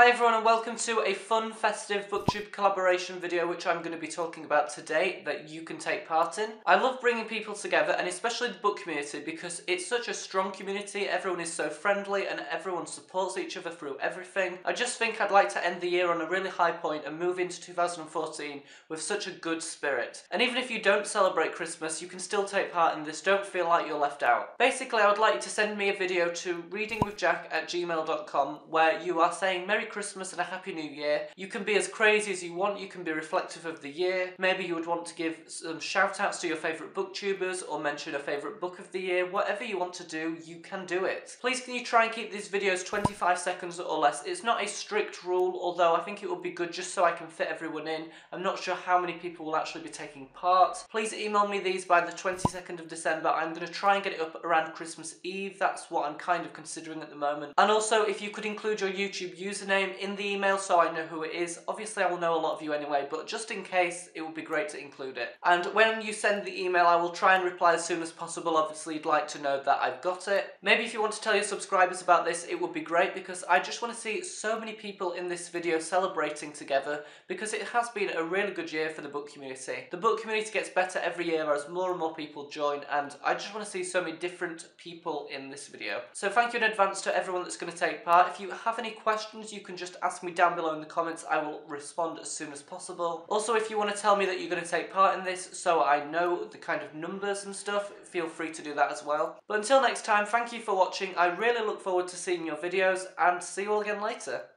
Hi everyone and welcome to a fun, festive BookTube collaboration video which I'm going to be talking about today that you can take part in. I love bringing people together and especially the book community because it's such a strong community, everyone is so friendly and everyone supports each other through everything. I just think I'd like to end the year on a really high point and move into 2014 with such a good spirit. And even if you don't celebrate Christmas, you can still take part in this, don't feel like you're left out. Basically, I would like you to send me a video to readingwithjack@gmail.com where you are saying Merry Christmas and a Happy New Year. You can be as crazy as you want, you can be reflective of the year, maybe you would want to give some shout outs to your favourite booktubers or mention a favourite book of the year. Whatever you want to do, you can do it. Please can you try and keep these videos 25 seconds or less. It's not a strict rule, although I think it would be good just so I can fit everyone in. I'm not sure how many people will actually be taking part. Please email me these by the 22nd of December. I'm going to try and get it up around Christmas Eve, that's what I'm kind of considering at the moment. And also if you could include your YouTube username in the email so I know who it is. Obviously I will know a lot of you anyway, but just in case it would be great to include it. And when you send the email I will try and reply as soon as possible. Obviously you'd like to know that I've got it. Maybe if you want to tell your subscribers about this it would be great because I just want to see so many people in this video celebrating together because it has been a really good year for the book community. The book community gets better every year as more and more people join and I just want to see so many different people in this video. So thank you in advance to everyone that's going to take part. If you have any questions you can just ask me down below in the comments, I will respond as soon as possible. Also if you want to tell me that you're going to take part in this so I know the kind of numbers and stuff, feel free to do that as well. But until next time, thank you for watching, I really look forward to seeing your videos and see you all again later.